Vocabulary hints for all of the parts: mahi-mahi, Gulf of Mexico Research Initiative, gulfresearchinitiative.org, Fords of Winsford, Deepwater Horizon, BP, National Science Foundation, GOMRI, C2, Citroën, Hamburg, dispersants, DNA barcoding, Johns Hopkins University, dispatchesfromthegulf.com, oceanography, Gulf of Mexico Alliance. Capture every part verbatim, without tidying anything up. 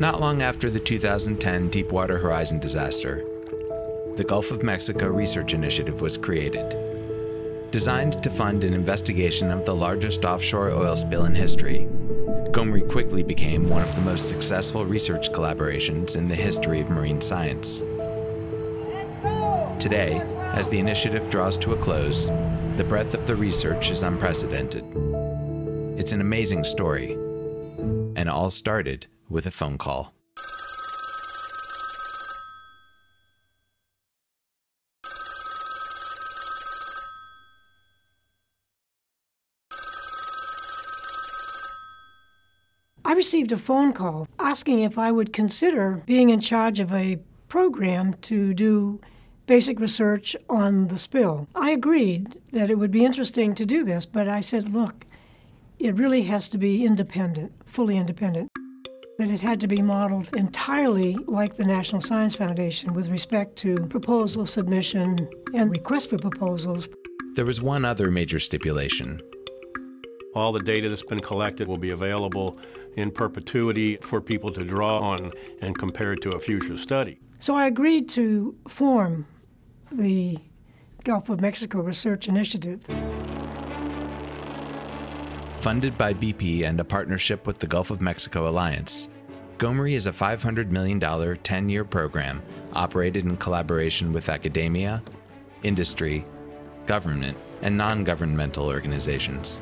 not long after the two thousand ten Deepwater Horizon disaster. The Gulf of Mexico Research Initiative was created, designed to fund an investigation of the largest offshore oil spill in history. GOMRI quickly became one of the most successful research collaborations in the history of marine science. Today, as the initiative draws to a close, the breadth of the research is unprecedented. It's an amazing story, and all started with a phone call. I received a phone call asking if I would consider being in charge of a program to do basic research on the spill. I agreed that it would be interesting to do this, but I said, look, it really has to be independent, fully independent. That it had to be modeled entirely like the National Science Foundation with respect to proposal submission and request for proposals. There was one other major stipulation. All the data that's been collected will be available in perpetuity for people to draw on and compare to a future study. So I agreed to form the Gulf of Mexico Research Initiative. Funded by B P and a partnership with the Gulf of Mexico Alliance, GOMRI is a five hundred million dollar ten-year program operated in collaboration with academia, industry, government, and non-governmental organizations.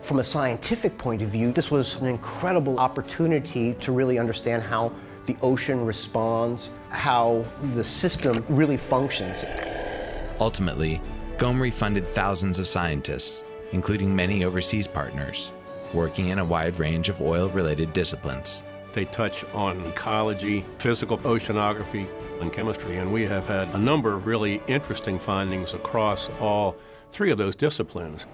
From a scientific point of view, this was an incredible opportunity to really understand how the ocean responds, how the system really functions. Ultimately, GOMRI funded thousands of scientists, including many overseas partners, working in a wide range of oil-related disciplines. They touch on ecology, physical oceanography, and chemistry, and we have had a number of really interesting findings across all three of those disciplines.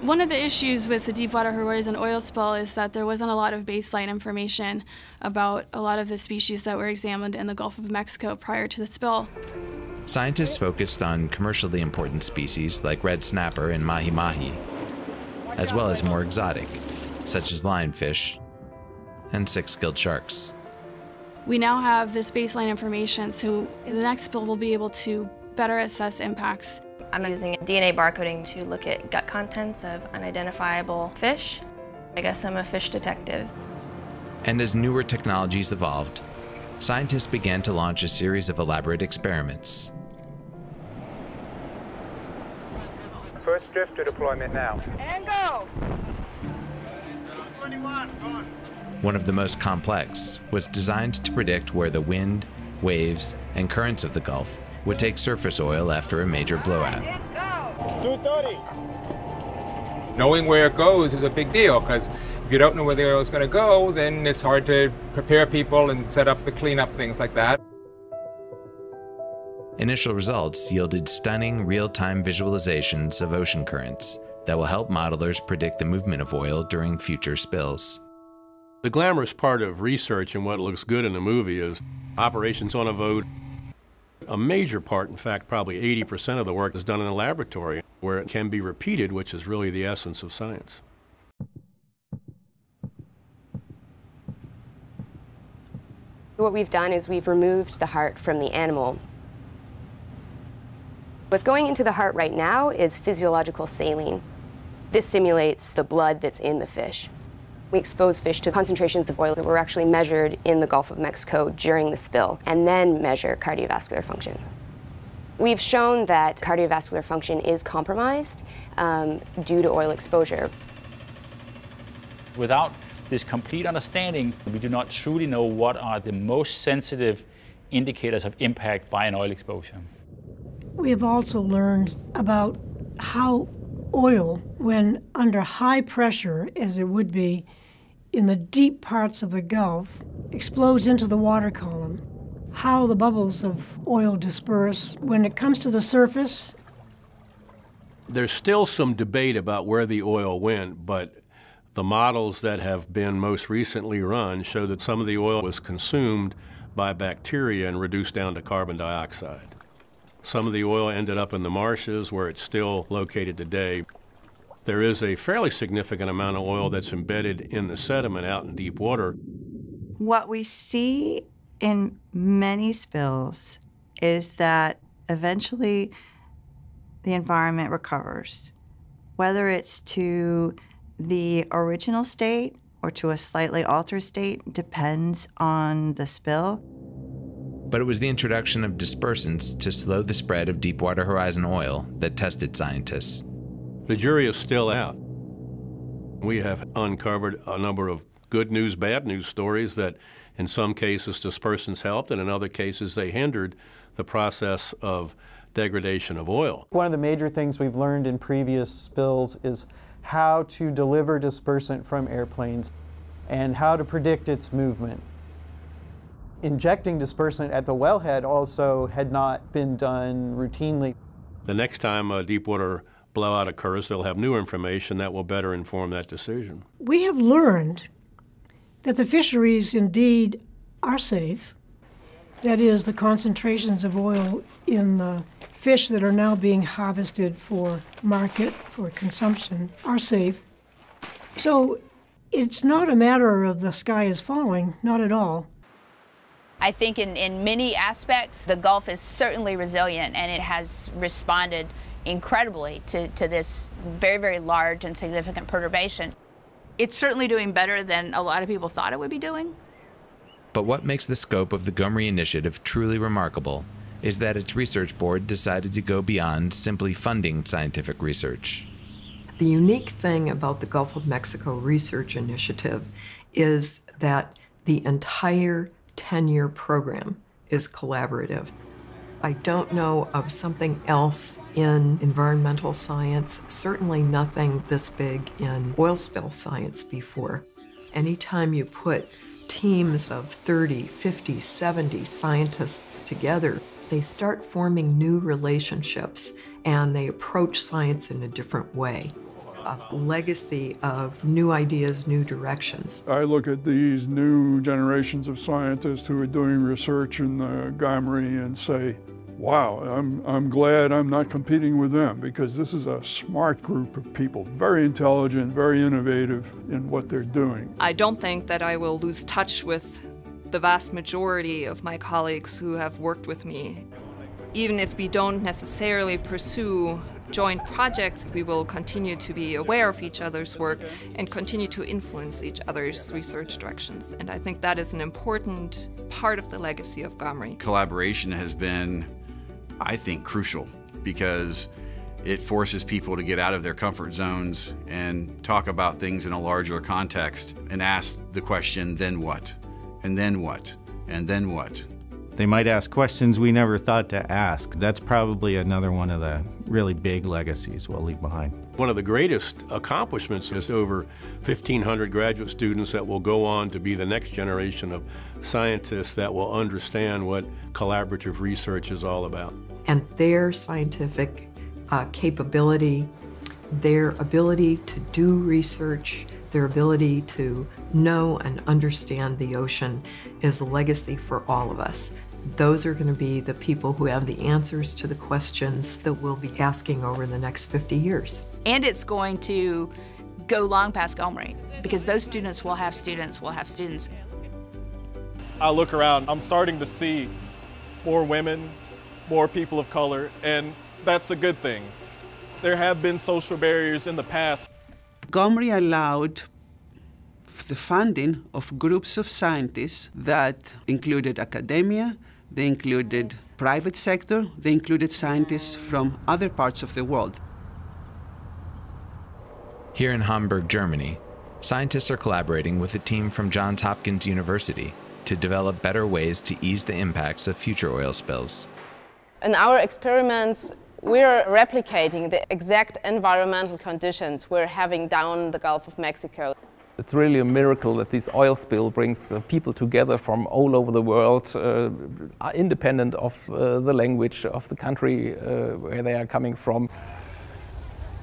One of the issues with the Deepwater Horizon oil spill is that there wasn't a lot of baseline information about a lot of the species that were examined in the Gulf of Mexico prior to the spill. Scientists focused on commercially important species like red snapper and mahi-mahi, as well as more exotic, such as lionfish and six-gilled sharks. We now have this baseline information, so in the next spill we'll be able to better assess impacts. I'm using D N A barcoding to look at gut contents of unidentifiable fish. I guess I'm a fish detective. And as newer technologies evolved, scientists began to launch a series of elaborate experiments. First drift to deployment now. And go! One of the most complex was designed to predict where the wind, waves, and currents of the Gulf would take surface oil after a major blowout. two thirty. Knowing where it goes is a big deal, because if you don't know where the oil is going to go, then it's hard to prepare people and set up the cleanup, things like that. Initial results yielded stunning real-time visualizations of ocean currents that will help modelers predict the movement of oil during future spills. The glamorous part of research and what looks good in a movie is operations on a boat. A major part, in fact, probably eighty percent of the work is done in a laboratory where it can be repeated, which is really the essence of science. What we've done is we've removed the heart from the animal. What's going into the heart right now is physiological saline. This stimulates the blood that's in the fish. We exposed fish to concentrations of oil that were actually measured in the Gulf of Mexico during the spill, and then measure cardiovascular function. We've shown that cardiovascular function is compromised um, due to oil exposure. Without this complete understanding, we do not truly know what are the most sensitive indicators of impact by an oil exposure. We have also learned about how oil, when under high pressure, as it would be, in the deep parts of the Gulf, explodes into the water column, how the bubbles of oil disperse when it comes to the surface. There's still some debate about where the oil went, but the models that have been most recently run show that some of the oil was consumed by bacteria and reduced down to carbon dioxide. Some of the oil ended up in the marshes where it's still located today. there is a fairly significant amount of oil that's embedded in the sediment out in deep water. What we see in many spills is that eventually the environment recovers, whether it's to the original state or to a slightly altered state, depends on the spill. But it was the introduction of dispersants to slow the spread of Deepwater Horizon oil that tested scientists. The jury is still out. We have uncovered a number of good news, bad news stories that in some cases dispersants helped and in other cases they hindered the process of degradation of oil. One of the major things we've learned in previous spills is how to deliver dispersant from airplanes and how to predict its movement. Injecting dispersant at the wellhead also had not been done routinely. The next time a deepwater blowout occurs, they'll have new information that will better inform that decision. We have learned that the fisheries indeed are safe. That is, the concentrations of oil in the fish that are now being harvested for market, for consumption, are safe. So it's not a matter of the sky is falling, not at all. I think in, in many aspects, the Gulf is certainly resilient, and it has responded incredibly to, to this very, very large and significant perturbation. It's certainly doing better than a lot of people thought it would be doing. But what makes the scope of the GOMRI initiative truly remarkable is that its research board decided to go beyond simply funding scientific research. The unique thing about the Gulf of Mexico Research Initiative is that the entire ten-year program is collaborative. I don't know of something else in environmental science, certainly nothing this big in oil spill science before. Anytime you put teams of thirty, fifty, seventy scientists together, they start forming new relationships and they approach science in a different way. A legacy of new ideas, new directions. I look at these new generations of scientists who are doing research in the GOMRI and say, wow, I'm, I'm glad I'm not competing with them, because this is a smart group of people, very intelligent, very innovative in what they're doing. I don't think that I will lose touch with the vast majority of my colleagues who have worked with me. Even if we don't necessarily pursue joint projects, we will continue to be aware of each other's work and continue to influence each other's research directions. And I think that is an important part of the legacy of GOMRI. Collaboration has been, I think, crucial, because it forces people to get out of their comfort zones and talk about things in a larger context and ask the question, then what? And then what? And then what? They might ask questions we never thought to ask. That's probably another one of the really big legacies we'll leave behind. One of the greatest accomplishments is over fifteen hundred graduate students that will go on to be the next generation of scientists that will understand what collaborative research is all about. And their scientific uh, capability, their ability to do research, their ability to know and understand the ocean is a legacy for all of us. Those are going to be the people who have the answers to the questions that we'll be asking over the next fifty years. And it's going to go long past GOMRI, because those students will have students will have students. I look around, I'm starting to see more women, more people of color, and that's a good thing. There have been social barriers in the past. GOMRI allowed the funding of groups of scientists that included academia, they included private sector, they included scientists from other parts of the world. Here in Hamburg, Germany, scientists are collaborating with a team from Johns Hopkins University to develop better ways to ease the impacts of future oil spills. In our experiments, we're replicating the exact environmental conditions we're having down the Gulf of Mexico. It's really a miracle that this oil spill brings uh, people together from all over the world, uh, independent of uh, the language of the country uh, where they are coming from.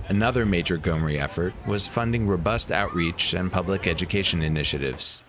Another major GOMRI effort was funding robust outreach and public education initiatives.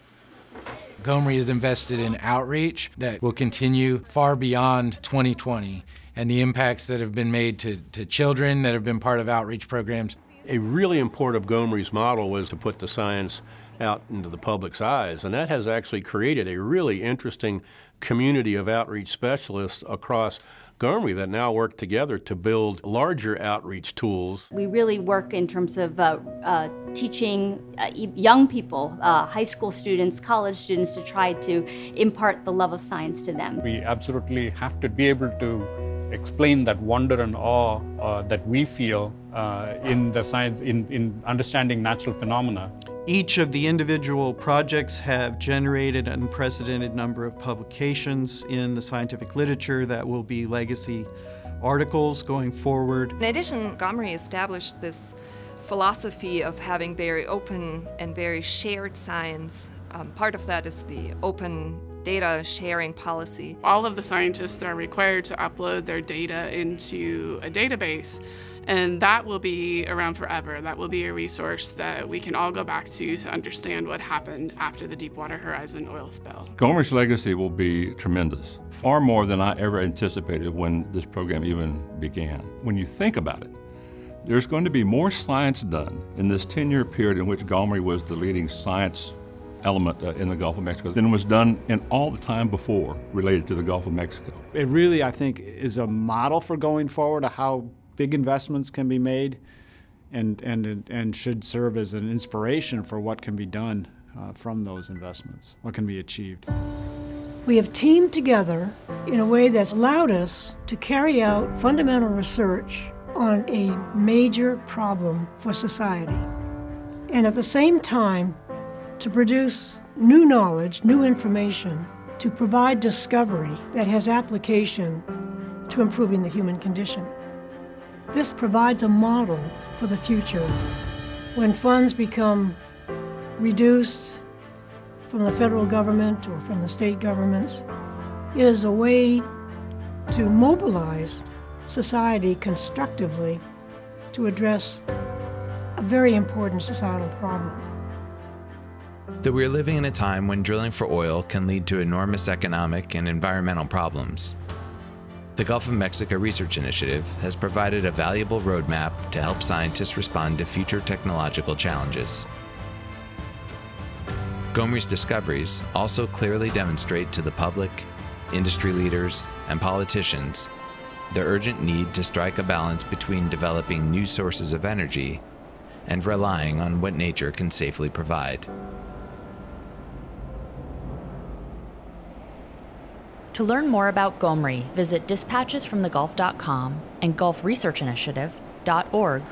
GOMRI is invested in outreach that will continue far beyond twenty twenty. And the impacts that have been made to, to children that have been part of outreach programs. A really important of Gomery's model was to put the science out into the public's eyes, and that has actually created a really interesting community of outreach specialists across Gomery that now work together to build larger outreach tools. We really work in terms of uh, uh, teaching uh, young people, uh, high school students, college students, to try to impart the love of science to them. We absolutely have to be able to explain that wonder and awe uh, that we feel uh, in the science, in, in understanding natural phenomena. Each of the individual projects have generated an unprecedented number of publications in the scientific literature that will be legacy articles going forward. In addition, Gomery established this philosophy of having very open and very shared science. Um, part of that is the open data sharing policy. All of the scientists are required to upload their data into a database, and that will be around forever. That will be a resource that we can all go back to to understand what happened after the Deepwater Horizon oil spill. Gomery's legacy will be tremendous, far more than I ever anticipated when this program even began. When you think about it, there's going to be more science done in this ten-year period in which Gomery was the leading science element uh, in the Gulf of Mexico than was done in all the time before related to the Gulf of Mexico. It really, I think, is a model for going forward of how big investments can be made, and, and, and should serve as an inspiration for what can be done uh, from those investments, what can be achieved. We have teamed together in a way that's allowed us to carry out fundamental research on a major problem for society, and at the same time to produce new knowledge, new information, to provide discovery that has application to improving the human condition. This provides a model for the future. When funds become reduced from the federal government or from the state governments, it is a way to mobilize society constructively to address a very important societal problem. That we are living in a time when drilling for oil can lead to enormous economic and environmental problems. The Gulf of Mexico Research Initiative has provided a valuable roadmap to help scientists respond to future technological challenges. Gomery's discoveries also clearly demonstrate to the public, industry leaders, and politicians the urgent need to strike a balance between developing new sources of energy and relying on what nature can safely provide. To learn more about Gomery, visit dispatches from the gulf dot com and gulf research initiative dot org